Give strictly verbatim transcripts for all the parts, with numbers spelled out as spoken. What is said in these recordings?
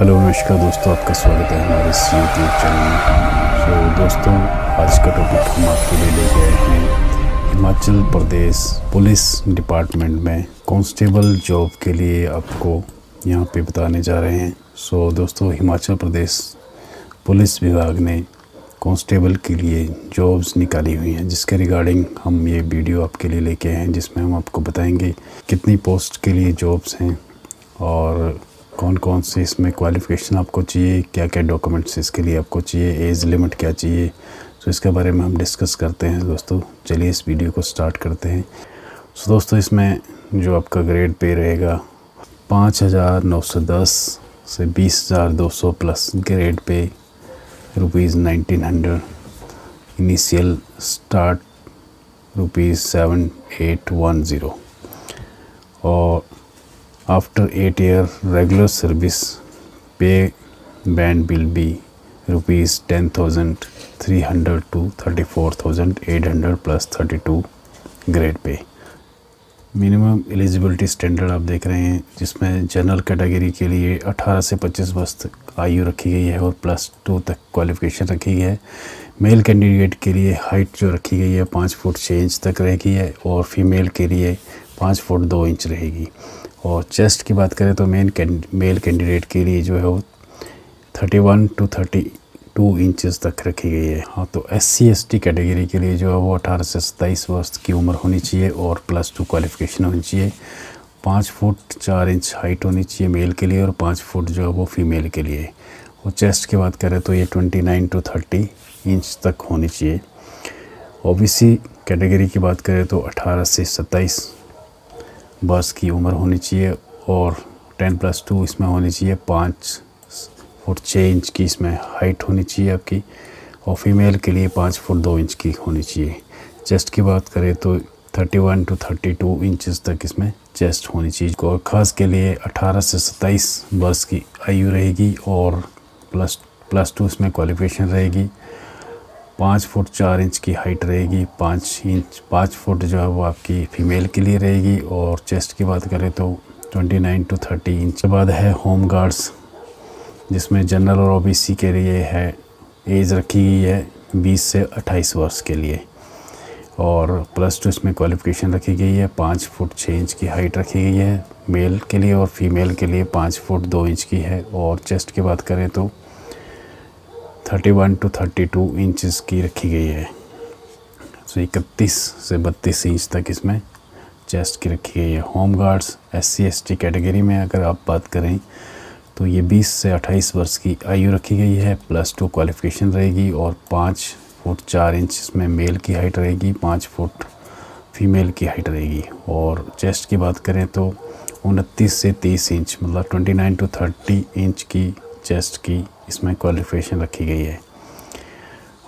Hello नमस्कार दोस्तों, आपका स्वागत है हमारे इस यूट्यूब चैनल में। तो दोस्तों, आज का टॉपिक हम आपके लिए ले गए हैं हिमाचल प्रदेश पुलिस डिपार्टमेंट में कांस्टेबल जॉब के लिए आपको यहां पे बताने जा रहे हैं। सो दोस्तों, हिमाचल प्रदेश पुलिस विभाग ने कांस्टेबल के लिए जॉब्स निकाली हुई हैं, जिसके रिगार्डिंग हम ये वीडियो आपके लिए लेके आए हैं, जिसमें हम आपको बताएंगे कितनी पोस्ट के लिए जॉब्स हैं और कौन कौन से इसमें क्वालिफ़िकेशन आपको चाहिए, क्या क्या डॉक्यूमेंट्स इसके लिए आपको चाहिए, एज लिमिट क्या चाहिए। तो इसके बारे में हम डिस्कस करते हैं दोस्तों। चलिए इस वीडियो को स्टार्ट करते हैं। सो दोस्तों, इसमें जो आपका ग्रेड पे रहेगा पाँच हज़ार नौ सौ दस से बीस हज़ार दो सौ plus grade pay rupees nineteen hundred initial start rupees seven eight one zero और after eight year regular service pay band will be rupees ten thousand three hundred to thirty four thousand eight hundred plus thirty two grade pay. Minimum eligibility standard आप देख रहे हैं, जिसमें general category के लिए अठारह से पच्चीस वर्ष तक आयु रखी गई है और प्लस टू तक क्वालिफिकेशन रखी गई है। मेल कैंडिडेट के लिए हाइट जो रखी गई है पाँच फुट छः इंच तक रहेगी है और फीमेल के लिए पाँच फुट दो इंच रहेगी। और चेस्ट की बात करें तो मेन मेल कैंडिडेट के लिए जो है वो thirty one to thirty two inches तक रखी गई है। हाँ, तो S C S T category के लिए जो है वो अठारह से सत्ताईस वर्ष की उम्र होनी चाहिए और प्लस टू क्वालिफिकेशन होनी चाहिए। पाँच फुट चार इंच हाइट होनी चाहिए मेल के लिए और पाँच फुट जो है वो फीमेल के लिए। और चेस्ट की बात करें तो ये twenty nine to thirty inch तक होनी चाहिए। ओ बी सी कैटेगरी की बात करें तो अठारह से सत्ताईस वर्ष की उम्र होनी चाहिए और टेन प्लस टू इसमें होनी चाहिए। पाँच फुट छः इंच की इसमें हाइट होनी चाहिए आपकी और फीमेल के लिए पाँच फुट दो इंच की होनी चाहिए। चेस्ट की बात करें तो thirty one to thirty two inches तक इसमें चेस्ट होनी चाहिए। और खास के लिए अठारह से सत्ताईस वर्ष की आयु रहेगी और प्लस प्लस टू इसमें क्वालिफिकेशन रहेगी। पाँच फुट चार इंच की हाइट रहेगी। पाँच इंच पाँच फुट जो है वो आपकी फ़ीमेल के लिए रहेगी। और चेस्ट की बात करें तो twenty nine to thirty inch के बाद है होम गार्ड्स, जिसमें जनरल और ओबीसी के लिए है एज रखी गई है बीस से अट्ठाईस वर्ष के लिए और प्लस टू इसमें क्वालिफिकेशन रखी गई है। पाँच फुट छः इंच की हाइट रखी गई है मेल के लिए और फीमेल के लिए पाँच फुट दो इंच की है। और चेस्ट की बात करें तो thirty one to thirty two inches की रखी गई है। सो इकतीस से बत्तीस इंच तक इसमें चेस्ट की रखी गई है। Home guards S C S T category में अगर आप बात करें तो ये बीस से अट्ठाईस वर्ष की आयु रखी गई है। प्लस टू क्वालिफिकेशन रहेगी और पाँच फुट चार इंच इसमें मेल की हाइट रहेगी, पाँच फुट फीमेल की हाइट रहेगी। और चेस्ट की बात करें तो उनतीस से तीस इंच मतलब twenty nine to thirty inch की चेस्ट की इसमें क्वालिफिकेशन रखी गई है।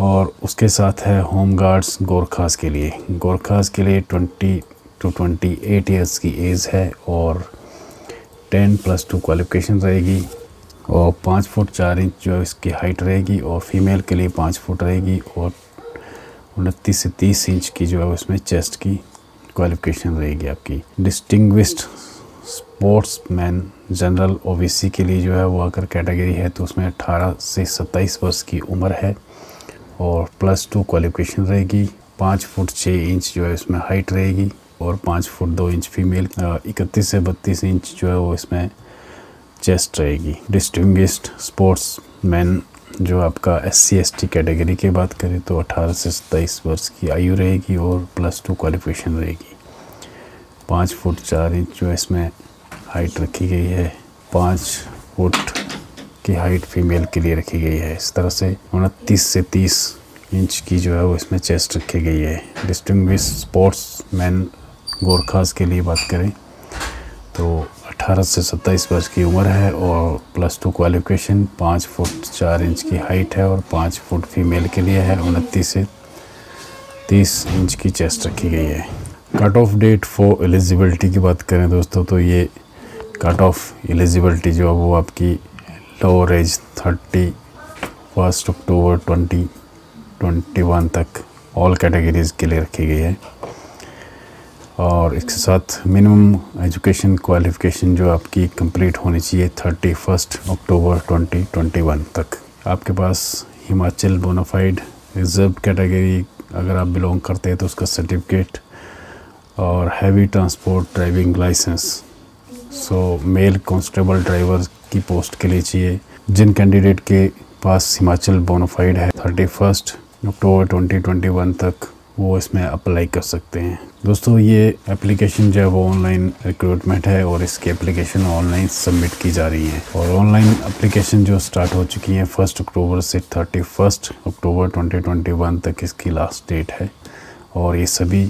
और उसके साथ है होम गार्ड्स गोरखास के लिए। गोरखास के लिए twenty two twenty eight years की एज है और टेन प्लस टू क्वालिफिकेशन रहेगी और पाँच फुट चार इंच जो इसकी हाइट रहेगी और फीमेल के लिए पाँच फुट रहेगी। और उनतीस से तीस इंच की जो है उसमें चेस्ट की क्वालिफिकेशन रहेगी आपकी। डिस्टिंग्विश्ड स्पोर्ट्समैन जनरल ओबीसी के लिए जो है वो अगर कैटेगरी है तो उसमें अठारह से सत्ताईस वर्ष की उम्र है और प्लस टू क्वालिफिकेशन रहेगी। पाँच फुट छः इंच जो है इसमें हाइट रहेगी और पाँच फुट दो इंच फीमेल। इकतीस से बत्तीस इंच जो है वो इसमें चेस्ट रहेगी। डिस्टिंग्विश्ड स्पोर्ट्समैन जो आपका S C S T category की बात करें तो अठारह से सत्ताईस वर्ष की आयु रहेगी और प्लस टू क्वालिफिकेशन रहेगी। पाँच फुट चार इंच जो इसमें हाइट रखी गई है, पाँच फुट की हाइट फीमेल के लिए रखी गई है। इस तरह से उनतीस से तीस इंच की जो है वो इसमें चेस्ट रखी गई है। डिस्टिंग्विश्ड स्पोर्ट्समैन गोरखास के लिए बात करें तो अठारह से सत्ताईस वर्ष की उम्र है और प्लस टू क्वालिफिकेशन पाँच फुट चार इंच की हाइट है और पाँच फुट फीमेल के लिए है। उनतीस से तीस इंच की चेस्ट रखी गई है। Cut off date for eligibility की बात करें दोस्तों तो ये कट ऑफ एलिजिबिलिटी जो है वो आपकी lower age thirty first October twenty twenty one तक ऑल कैटेगरीज़ के लिए रखी गई है। और इसके साथ मिनिमम एजुकेशन क्वालिफ़िकेशन जो आपकी कंप्लीट होनी चाहिए thirty first October twenty twenty one तक। आपके पास हिमाचल बोनाफाइड रिजर्व कैटेगरी अगर आप बिलोंग करते हैं तो उसका सर्टिफिकेट और heavy transport driving licence, so male constable driver की पोस्ट के लिए चाहिए। जिन कैंडिडेट के पास हिमाचल बोनाफाइड है thirty first October twenty twenty one तक, वो इसमें अप्लाई कर सकते हैं। दोस्तों ये एप्लीकेशन जो है वो ऑनलाइन रिक्रूटमेंट है और इसकी एप्लीकेशन ऑनलाइन सबमिट की जा रही है और ऑनलाइन एप्लीकेशन जो स्टार्ट हो चुकी है फर्स्ट अक्टूबर से thirty first October twenty twenty one तक इसकी लास्ट डेट है और ये सभी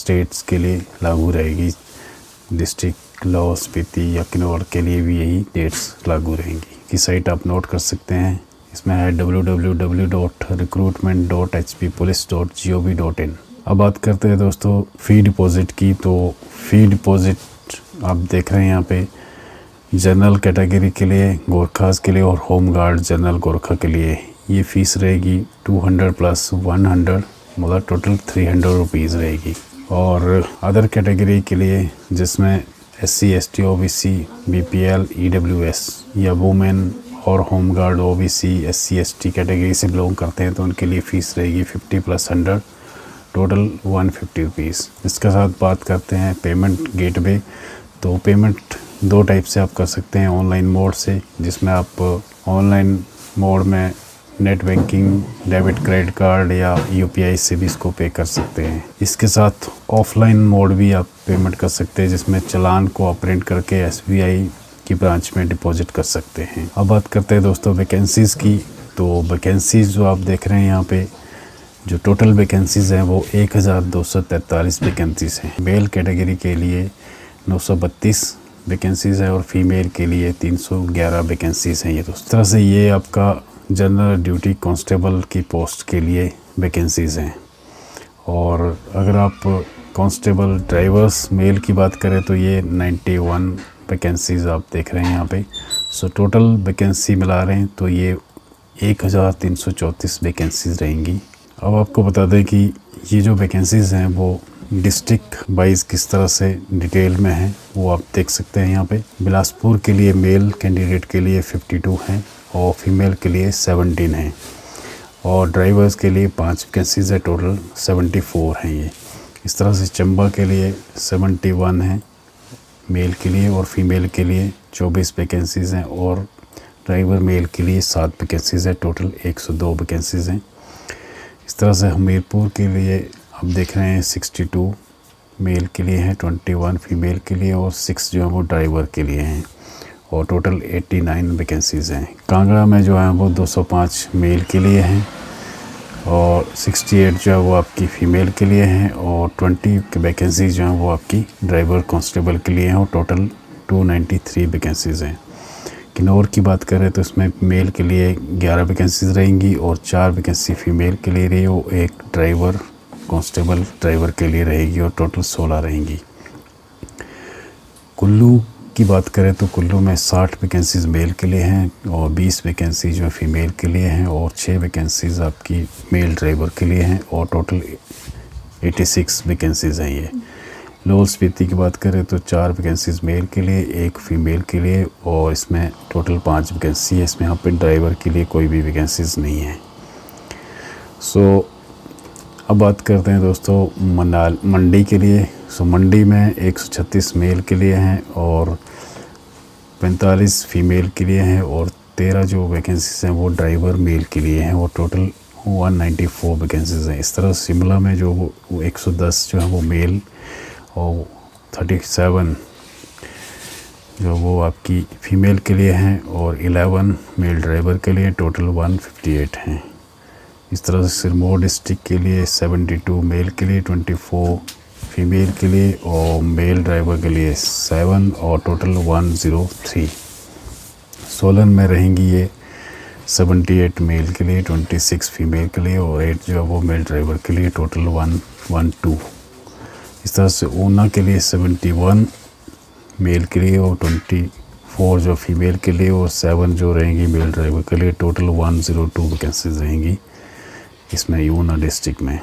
स्टेट्स के लिए लागू रहेगी। डिस्ट्रिक्ट लाहौल स्पीति या किन्नौर के लिए भी यही डेट्स लागू रहेंगी। की साइट आप नोट कर सकते हैं, इसमें है W W W dot recruitment dot H P police dot G O V dot in. अब बात करते हैं दोस्तों फ़ी डिपॉज़िट की। तो फ़ी डिपॉज़िट आप देख रहे हैं यहाँ पे जनरल कैटेगरी के लिए, गोरखास के लिए और होम गार्ड जनरल गोरखा के लिए ये फ़ीस रहेगी two hundred plus one hundred, मतलब टोटल थ्री हंड्रेड रुपीज़ रहेगी। और अदर कैटेगरी के लिए जिसमें S C S T O B C B P L E W S या वुमेन और home guard O B C S C S T category से belong करते हैं तो उनके लिए फ़ीस रहेगी fifty plus hundred, total one fifty rupees. इसके साथ बात करते हैं पेमेंट गेटवे। तो पेमेंट दो टाइप से आप कर सकते हैं, ऑनलाइन मोड से जिसमें आप ऑनलाइन मोड में net banking, debit credit card या यू पी आई से भी इसको पे कर सकते हैं। इसके साथ ऑफलाइन मोड भी आप पेमेंट कर सकते हैं जिसमें चालान को प्रिंट करके एस बी आई की ब्रांच में डिपॉजिट कर सकते हैं। अब बात करते हैं दोस्तों वैकेंसीज़ की। तो वैकेंसीज़ जो आप देख रहे हैं यहाँ पे, जो टोटल वैकेंसीज़ हैं वो एक हज़ार दो सौ तैंतालीस वैकेंसीज़ हैं। मेल कैटेगरी के लिए नौ सौ बत्तीस वैकेंसीज़ हैं और फीमेल के लिए तीन सौ ग्यारह वैकेंसीज़ हैं। ये दोस्तों तरह से ये आपका जनरल ड्यूटी कांस्टेबल की पोस्ट के लिए वैकेंसीज़ हैं। और अगर आप कांस्टेबल ड्राइवर्स मेल की बात करें तो ये नाइन्टी वन वैकेंसीज़ आप देख रहे हैं यहाँ पे। सो टोटल वैकेंसी मिला रहे हैं तो ये एक हज़ार तीन सौ चौंतीस वैकेंसीज़ रहेंगी। अब आपको बता दें कि ये जो वैकेंसीज़ हैं वो डिस्ट्रिक्ट वाइज किस तरह से डिटेल में हैं वो आप देख सकते हैं यहाँ पे। बिलासपुर के लिए मेल कैंडिडेट के लिए फिफ्टी टू हैं और फीमेल के लिए सेवनटीन हैं और ड्राइवर्स के लिए पाँच वैकेंसीज़ है, टोटल सेवेंटी फोर हैं ये। इस तरह से चंबा के लिए सेवेंटी वन हैं मेल के लिए और फीमेल के लिए चौबीस वैकेंसीज़ हैं और ड्राइवर मेल के लिए सात वैकेंसीज़ हैं, टोटल एक सौ दो वैकेंसीज़ हैं। इस तरह से हमीरपुर के लिए आप देख रहे हैं सिक्सटी टू मेल के लिए हैं, ट्वेंटी वन फीमेल के लिए और सिक्स जो है वो ड्राइवर के लिए हैं और टोटल एटी नाइन वैकेंसीज़ हैं। कांगड़ा में जो है वो दो सौ पाँच मेल के लिए हैं और अड़सठ जो है वो आपकी फ़ीमेल के लिए हैं और बीस वैकेंसी जो हैं वो आपकी ड्राइवर कांस्टेबल के लिए हैं और टोटल दो सौ तिरानवे वैकेंसीज़ हैं। किन्नौर की बात करें तो इसमें मेल के लिए ग्यारह वैकेंसीज़ रहेंगी और चार वैकेंसी फ़ीमेल के लिए रही और एक ड्राइवर कांस्टेबल ड्राइवर के लिए रहेगी और टोटल सोलह रहेंगी। कुल्लू की बात करें तो कुल्लू में साठ वैकेंसीज़ मेल के लिए हैं और बीस वैकेंसी जो फीमेल के लिए हैं और छह वैकेंसीज़ आपकी मेल ड्राइवर के लिए हैं और टोटल छियासी वैकेंसीज़ हैं ये। लाहौल स्पीति की बात करें तो चार वैकेंसीज़ मेल के लिए, एक फीमेल के लिए और इसमें टोटल पाँच वैकेंसी है। इसमें यहाँ पे ड्राइवर के लिए कोई भी वैकेंसीज़ नहीं है। सो अब बात करते हैं दोस्तों मनाल मंडी के लिए। सो मंडी में एक सौ छत्तीस मेल के लिए हैं और पैंतालीस फ़ीमेल के लिए हैं और तेरह जो वैकेंसीज़ हैं वो ड्राइवर मेल के लिए हैं और टोटल एक सौ चौरानवे वैकेंसीज़ हैं। इस तरह शिमला में जो वो एक सौ दस जो है वो मेल और सैंतीस जो वो आपकी फ़ीमेल के लिए हैं और ग्यारह मेल ड्राइवर के लिए, टोटल एक सौ अट्ठावन हैं। इस तरह से सिरमौर डिस्ट्रिक्ट के लिए बहत्तर मेल के लिए, चौबीस फीमेल के लिए और मेल ड्राइवर के लिए सात और टोटल एक सौ तीन। सोलन में रहेंगी ये अठहत्तर मेल के लिए, छब्बीस फीमेल के लिए और आठ जो है वो मेल ड्राइवर के लिए, टोटल एक सौ बारह। इस तरह से ऊना के लिए इकहत्तर मेल के लिए और चौबीस जो फीमेल के लिए और सात जो रहेंगी मेल ड्राइवर के लिए, टोटल एक सौ दो वैकेंसीज रहेंगी इसमें यूना डिस्ट्रिक्ट में।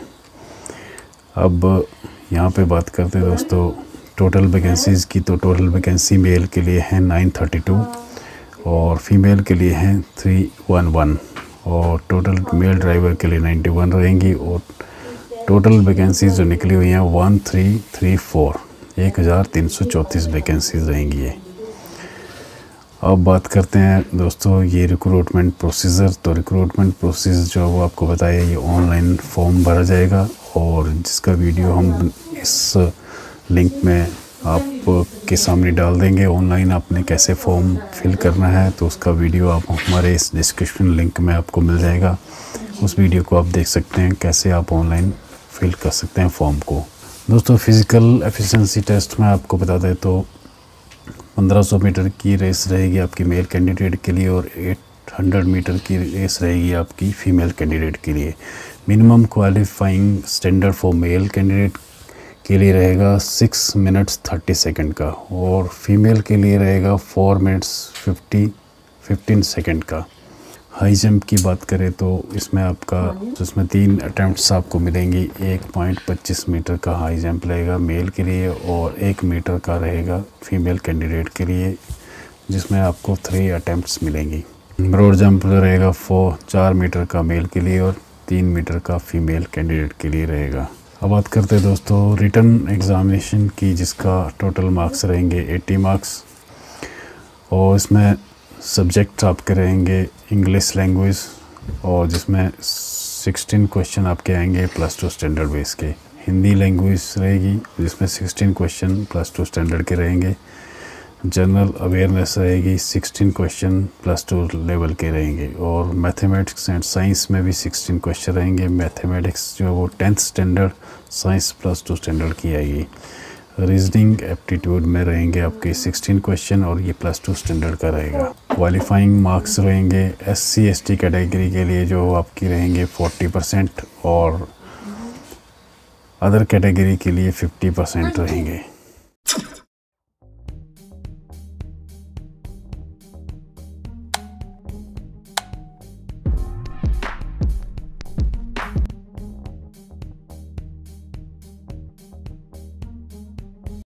अब यहाँ पे बात करते हैं दोस्तों टोटल वैकेंसीज़ की, तो टोटल वैकेंसी मेल के लिए हैं नाइन थर्टी टू और फीमेल के लिए हैं थ्री वन वन और टोटल मेल ड्राइवर के लिए नाइन्टी वन रहेंगी और टोटल वैकेंसीज जो निकली हुई हैं वन थ्री थ्री फोर, एक हज़ार तीन सौ चौंतीस वैकेंसीज रहेंगी ये। अब बात करते हैं दोस्तों ये रिक्रूटमेंट प्रोसीजर, तो रिक्रूटमेंट प्रोसीजर जो है वो आपको बताया, ये ऑनलाइन फॉर्म भरा जाएगा और जिसका वीडियो हम इस लिंक में आपके सामने डाल देंगे। ऑनलाइन आपने कैसे फॉर्म फिल करना है तो उसका वीडियो आप हमारे इस डिस्क्रिप्शन लिंक में आपको मिल जाएगा, उस वीडियो को आप देख सकते हैं कैसे आप ऑनलाइन फिल कर सकते हैं फॉर्म को। दोस्तों फिज़िकल एफिशिएंसी टेस्ट में आपको बता दें तो पंद्रह सौ मीटर की रेस रहेगी आपकी मेल कैंडिडेट के लिए और आठ सौ मीटर की रेस रहेगी आपकी फ़ीमेल कैंडिडेट के लिए। Minimum qualifying standard for male candidate के लिए रहेगा सिक्स मिनट्स थर्टी सेकंड का और फीमेल के लिए रहेगा four minutes fifty fifteen second का। हाई जंप की बात करें तो इसमें आपका इसमें तीन अटैम्प्ट्स आपको मिलेंगी, एक पॉइंट पच्चीस मीटर का हाई जंप रहेगा मेल के लिए और एक मीटर का रहेगा फीमेल कैंडिडेट के लिए, जिसमें आपको थ्री अटैम्प्ट्स मिलेंगी। ब्रॉड जंप रहेगा फोर चार मीटर का मेल के लिए और तीन मीटर का फीमेल कैंडिडेट के लिए रहेगा। अब बात करते हैं दोस्तों रिटन एग्ज़ामिनेशन की, जिसका टोटल मार्क्स रहेंगे एट्टी मार्क्स और इसमें सब्जेक्ट आपके रहेंगे इंग्लिश लैंग्वेज और जिसमें सिक्सटीन क्वेश्चन आपके आएंगे प्लस टू स्टैंडर्ड बेस के। हिंदी लैंग्वेज रहेगी जिसमें sixteen question plus two standard के रहेंगे। जनरल अवेयरनेस रहेगी sixteen question plus two level के रहेंगे और मैथमेटिक्स एंड साइंस में भी सिक्सटीन क्वेश्चन रहेंगे। मैथमेटिक्स जो है वो tenth standard science plus two standard की आएगी। रीजनिंग एप्टीट्यूड में रहेंगे आपके सिक्सटीन क्वेश्चन और ये प्लस टू स्टैंडर्ड का रहेगा। क्वालिफाइंग मार्क्स रहेंगे S C S T category के लिए जो आपकी रहेंगे फोर्टी परसेंट और अदर कैटेगरी के लिए फिफ्टी परसेंट रहेंगे।